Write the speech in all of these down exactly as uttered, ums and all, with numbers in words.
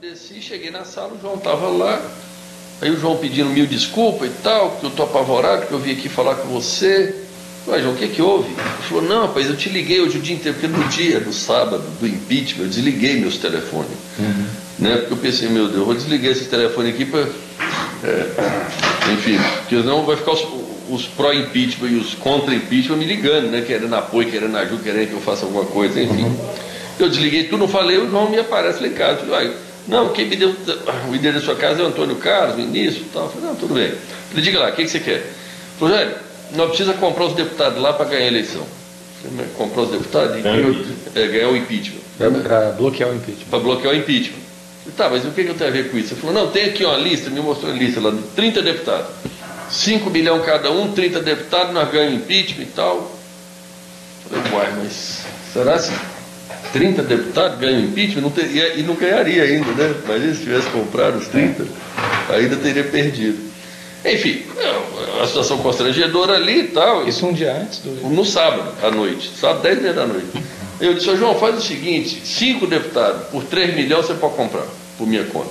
Desci, cheguei na sala, o João estava lá, aí o João pedindo mil desculpas e tal, que eu estou apavorado, que eu vim aqui falar com você. Ué, João, o que que houve? Ele falou, não, rapaz, eu te liguei hoje o dia inteiro, porque no dia, no sábado, do impeachment, eu desliguei meus telefones. Uhum. Né? Porque eu pensei, meu Deus, eu vou desligar esse telefone aqui para... É, enfim, porque senão vai ficar os, os pró-impeachment e os contra-impeachment me ligando, né? Querendo apoio, querendo ajuda, querendo que eu faça alguma coisa, enfim. Uhum. Eu desliguei tudo, não falei, o João me aparece lá em casa. Eu falei, ah, não, quem me deu o endereço da sua casa é o Antônio Carlos, o ministro e tal. Eu falei, não, tudo bem. Ele diga lá, o que que você quer? Ele falou, Jair, nós precisamos comprar os deputados lá para ganhar a eleição. Eu falei, comprar os deputados e é, ganhar o impeachment. É, para bloquear o impeachment. Para bloquear o impeachment. Eu falei, tá, mas o que que eu tenho a ver com isso? Ele falou, não, tem aqui uma lista, me mostrou a lista lá de trinta deputados. cinco milhões cada um, trinta deputados, nós ganhamos impeachment e tal. Eu falei, uai, mas será assim? trinta deputados ganham impeachment não ter, e, e não ganharia ainda, né? Imagina se tivesse comprado os trinta, ainda teria perdido. Enfim, a situação constrangedora ali e tal. Isso um dia antes do... No sábado, à noite, sábado, dez e meia da noite. Eu disse, ô João, faz o seguinte, cinco deputados, por três milhões você pode comprar, por minha conta.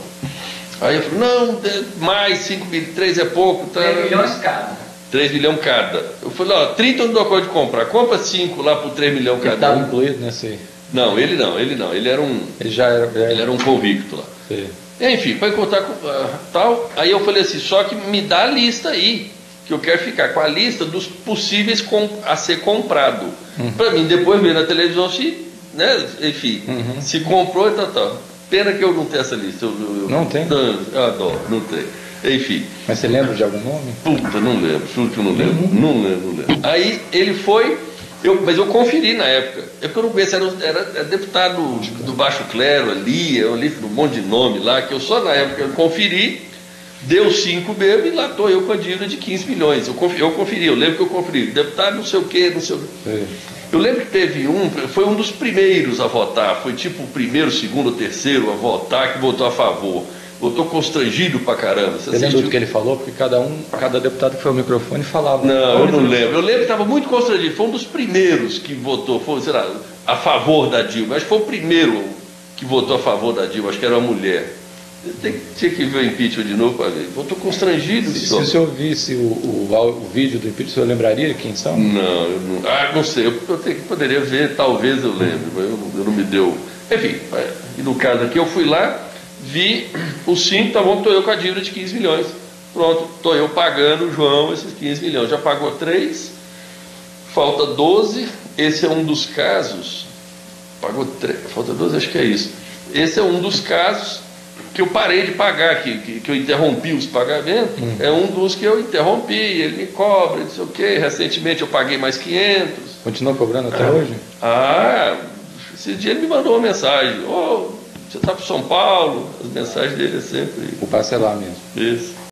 Aí eu falei, não, mais cinco milhões, três é pouco. Tá... três milhões cada. três milhões cada. Eu falei, ó, trinta eu não dou conta de comprar, compra cinco lá por três milhões cada. Estava incluído nessa aí. Não, ele não, ele não, ele era um ele já era, já era. Ele era um convicto lá. Sim. Enfim, para encontrar com uh, tal, aí eu falei assim, só que me dá a lista aí, que eu quero ficar com a lista dos possíveis com, a ser comprado. Uhum. Para mim depois ver na televisão se, né, enfim, uhum. se comprou e tal, tal. Pena que eu não tenho essa lista. Eu, eu, não eu, tem? Não, eu adoro, não tem. Enfim. Mas você lembra de algum nome? Puta, não lembro, juro que eu não lembro, uhum. não lembro, não lembro. Aí ele foi... Eu, mas eu conferi na época, é porque eu não conheço, era, era, era deputado do Baixo Clero ali, eu li um monte de nome lá, que eu só na época eu conferi, deu cinco mesmo e lá estou eu com a dívida de quinze milhões. Eu conferi, eu, conferi, eu lembro que eu conferi, deputado não sei o que, não sei o que. Eu lembro que teve um, foi um dos primeiros a votar, foi tipo o primeiro, segundo, terceiro a votar, que votou a favor. Eu estou constrangido pra caramba. Você lembra do que ele falou? Porque cada um, cada deputado que foi ao microfone falava. Não, eu não lembro. Eu lembro que estava muito constrangido. Foi um dos primeiros que votou, foi, sei lá, a favor da Dilma. Acho que foi o primeiro que votou a favor da Dilma. Acho que era uma mulher. Tem, tinha que ver o impeachment de novo para ver. Eu estou constrangido. Se, se o senhor visse o, o, o vídeo do impeachment, o senhor lembraria quem são? Não, eu não, ah, não sei. Eu, eu, eu poderia ver, talvez eu lembre, mas eu, eu não me deu. Enfim, e no caso aqui eu fui lá. Vi os cinco, tá bom, estou eu com a dívida de quinze milhões. Pronto, estou eu pagando o João esses quinze milhões. Já pagou três, falta doze. Esse é um dos casos. Pagou três, falta doze, acho que é isso. Esse é um dos casos que eu parei de pagar, que, que, que eu interrompi os pagamentos. Hum. É um dos que eu interrompi, ele me cobra, não sei o quê. Recentemente eu paguei mais quinhentos. Continua cobrando até ah, hoje? Ah, esse dia ele me mandou uma mensagem. Oh, você está para São Paulo, as mensagens dele é sempre... O parcelar mesmo. Isso.